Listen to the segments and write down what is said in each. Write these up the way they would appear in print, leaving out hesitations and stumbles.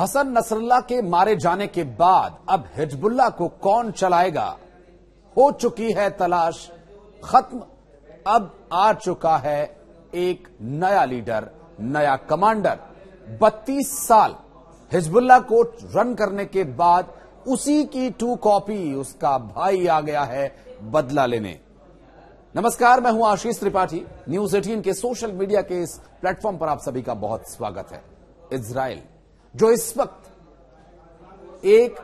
Hassan Nasrallah के मारे जाने के बाद अब हिजबुल्ला को कौन चलाएगा? हो चुकी है तलाश खत्म, अब आ चुका है एक नया लीडर, नया कमांडर। 32 साल हिजबुल्ला को रन करने के बाद उसी की टू कॉपी उसका भाई आ गया है बदला लेने। नमस्कार, मैं हूं आशीष त्रिपाठी। न्यूज 18 के सोशल मीडिया के इस प्लेटफॉर्म पर आप सभी का बहुत स्वागत है। इजराइल जो इस वक्त एक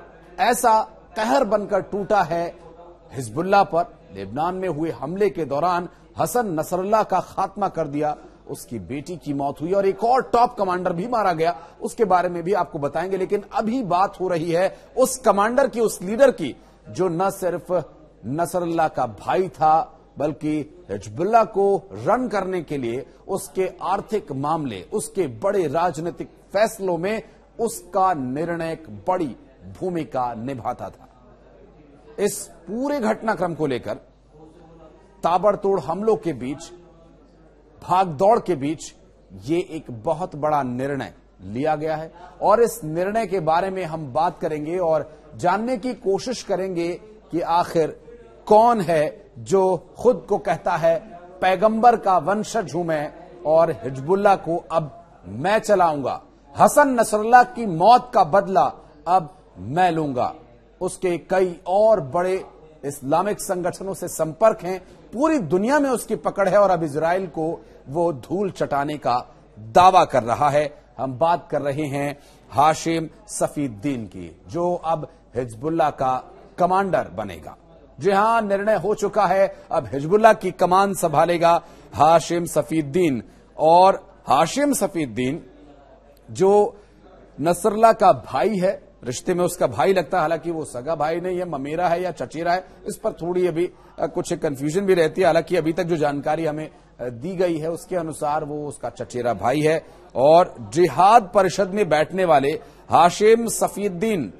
ऐसा कहर बनकर टूटा है हिजबुल्ला पर, लेबनान में हुए हमले के दौरान हसन नसरल्लाह का खात्मा कर दिया, उसकी बेटी की मौत हुई और एक और टॉप कमांडर भी मारा गया, उसके बारे में भी आपको बताएंगे। लेकिन अभी बात हो रही है उस कमांडर की, उस लीडर की जो न सिर्फ नसरल्लाह का भाई था बल्कि हिजबुल्ला को रन करने के लिए उसके आर्थिक मामले, उसके बड़े राजनीतिक फैसलों में उसका निर्णायक बड़ी भूमिका निभाता था। इस पूरे घटनाक्रम को लेकर ताबड़तोड़ हमलों के बीच, भागदौड़ के बीच ये एक बहुत बड़ा निर्णय लिया गया है और इस निर्णय के बारे में हम बात करेंगे और जानने की कोशिश करेंगे कि आखिर कौन है जो खुद को कहता है पैगंबर का वंशज हूं मैं और हिजबुल्ला को अब मैं चलाऊंगा, हसन नसरल्लाह की मौत का बदला अब मैं लूंगा। उसके कई और बड़े इस्लामिक संगठनों से संपर्क हैं, पूरी दुनिया में उसकी पकड़ है और अब इजराइल को वो धूल चटाने का दावा कर रहा है। हम बात कर रहे हैं हाशेम सफीद्दीन की, जो अब हिजबुल्ला का कमांडर बनेगा। जी हां, निर्णय हो चुका है, अब हिजबुल्ला की कमान संभालेगा हाशेम सफीद्दीन। और हाशेम सफीद्दीन जो नसरल्लाह का भाई है, रिश्ते में उसका भाई लगता है, हालांकि वो सगा भाई नहीं है, ममेरा है या चचेरा है, इस पर थोड़ी अभी कुछ कंफ्यूजन भी रहती है। हालांकि अभी तक जो जानकारी हमें दी गई है उसके अनुसार वो उसका चचेरा भाई है। और जिहाद परिषद में बैठने वाले हाशेम सफीद्दीन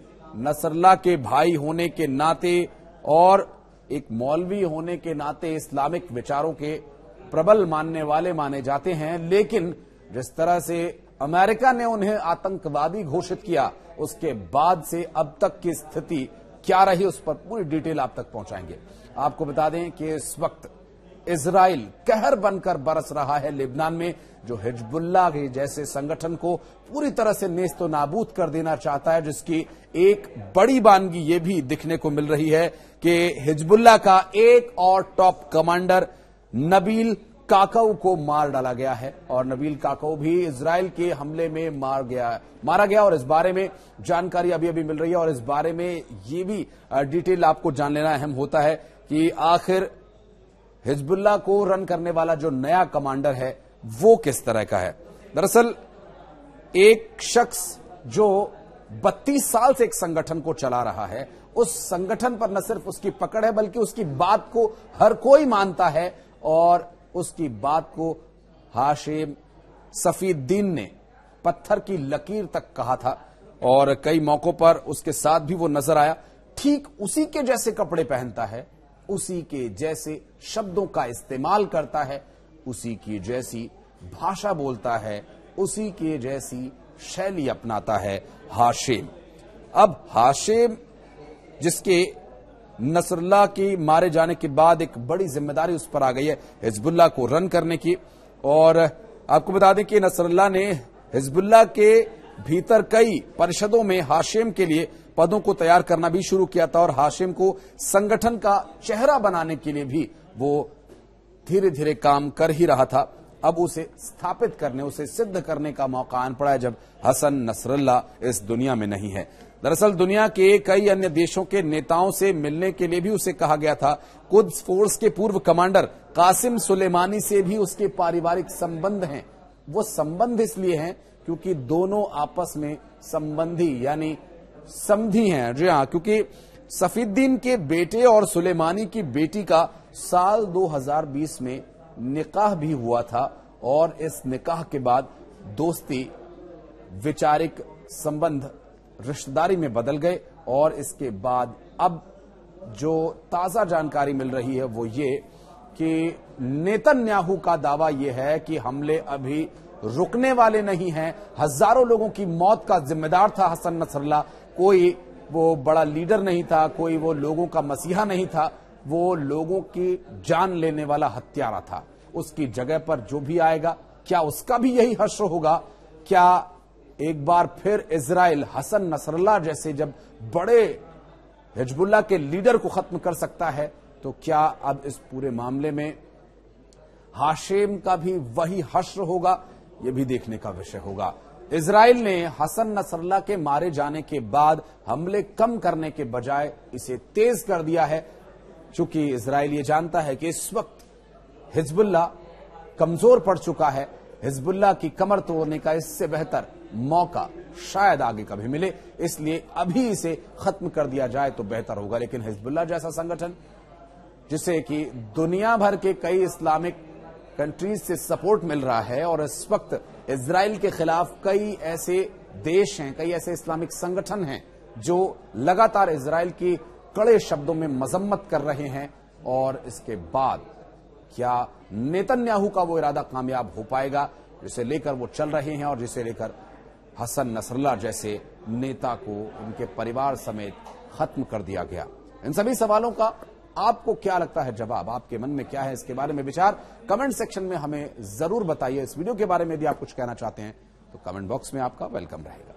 नसरल्लाह के भाई होने के नाते और एक मौलवी होने के नाते इस्लामिक विचारों के प्रबल मानने वाले माने जाते हैं, लेकिन जिस तरह से अमेरिका ने उन्हें आतंकवादी घोषित किया उसके बाद से अब तक की स्थिति क्या रही, उस पर पूरी डिटेल आप तक पहुंचाएंगे। आपको बता दें कि इस वक्त इजराइल कहर बनकर बरस रहा है लेबनान में, जो हिजबुल्ला के जैसे संगठन को पूरी तरह से नेस्तो नाबूद कर देना चाहता है, जिसकी एक बड़ी बानगी ये भी दिखने को मिल रही है कि हिजबुल्ला का एक और टॉप कमांडर नबील काकाऊ को मार डाला गया है और नबील काकाऊ भी इजराइल के हमले में मारा गया। और इस बारे में जानकारी अभी अभी मिल रही है और इस बारे में ये भी डिटेल आपको जान लेना अहम होता है कि आखिर हिजबुल्ला को रन करने वाला जो नया कमांडर है वो किस तरह का है। दरअसल एक शख्स जो 32 साल से एक संगठन को चला रहा है, उस संगठन पर न सिर्फ उसकी पकड़ है बल्कि उसकी बात को हर कोई मानता है और उसकी बात को हाशेम सफीद्दीन ने पत्थर की लकीर तक कहा था और कई मौकों पर उसके साथ भी वो नजर आया। ठीक उसी के जैसे कपड़े पहनता है, उसी के जैसे शब्दों का इस्तेमाल करता है, उसी की जैसी भाषा बोलता है, उसी के जैसी शैली अपनाता है हाशेम। अब हाशेम जिसके नसरल्लाह के मारे जाने के बाद एक बड़ी जिम्मेदारी उस पर आ गई है हिजबुल्ला को रन करने की। और आपको बता दें कि नसरल्लाह ने हिजबुल्ला के भीतर कई परिषदों में हाशेम के लिए पदों को तैयार करना भी शुरू किया था और हाशेम को संगठन का चेहरा बनाने के लिए भी वो धीरे धीरे काम कर ही रहा था। अब उसे स्थापित करने, उसे सिद्ध करने का मौका आन पड़ा है जब हसन नसरल्लाह इस दुनिया में नहीं है। दरअसल दुनिया के कई अन्य देशों के नेताओं से मिलने के लिए भी उसे कहा गया था। कुद्स फोर्स के पूर्व कमांडर कासिम सुलेमानी से भी उसके पारिवारिक संबंध हैं। वो संबंध इसलिए हैं क्योंकि दोनों आपस में संबंधी यानी समधी हैं। जी हाँ, क्योंकि सफीद्दीन के बेटे और सुलेमानी की बेटी का साल 2020 में निकाह भी हुआ था और इस निकाह के बाद दोस्ती, वैचारिक संबंध रिश्तेदारी में बदल गए। और इसके बाद अब जो ताजा जानकारी मिल रही है वो ये कि नेतन्याहू का दावा यह है कि हमले अभी रुकने वाले नहीं हैं। हजारों लोगों की मौत का जिम्मेदार था हसन नसरल्लाह, कोई वो बड़ा लीडर नहीं था, कोई वो लोगों का मसीहा नहीं था, वो लोगों की जान लेने वाला हत्यारा था। उसकी जगह पर जो भी आएगा, क्या उसका भी यही हश्र होगा? क्या एक बार फिर इजराइल हसन नसरल्लाह जैसे जब बड़े हिजबुल्ला के लीडर को खत्म कर सकता है, तो क्या अब इस पूरे मामले में हाशेम का भी वही हश्र होगा? यह भी देखने का विषय होगा। इजराइल ने हसन नसरल्लाह के मारे जाने के बाद हमले कम करने के बजाय इसे तेज कर दिया है, क्योंकि इजराइल ये जानता है कि इस वक्त हिजबुल्ला कमजोर पड़ चुका है। हिजबुल्ला की कमर तोड़ने का इससे बेहतर मौका शायद आगे कभी मिले, इसलिए अभी इसे खत्म कर दिया जाए तो बेहतर होगा। लेकिन हिजबुल्ला जैसा संगठन जिसे कि दुनिया भर के कई इस्लामिक कंट्रीज से सपोर्ट मिल रहा है, और इस वक्त इजराइल के खिलाफ कई ऐसे देश हैं, कई ऐसे इस्लामिक संगठन हैं जो लगातार इजराइल की कड़े शब्दों में मजम्मत कर रहे हैं, और इसके बाद क्या नेतन्याहू का वो इरादा कामयाब हो पाएगा जिसे लेकर वो चल रहे हैं, और जिसे लेकर हसन नसरल्लाह जैसे नेता को उनके परिवार समेत खत्म कर दिया गया? इन सभी सवालों का आपको क्या लगता है जवाब? आपके मन में क्या है इसके बारे में विचार? कमेंट सेक्शन में हमें जरूर बताइए। इस वीडियो के बारे में यदि आप कुछ कहना चाहते हैं तो कमेंट बॉक्स में आपका वेलकम रहेगा।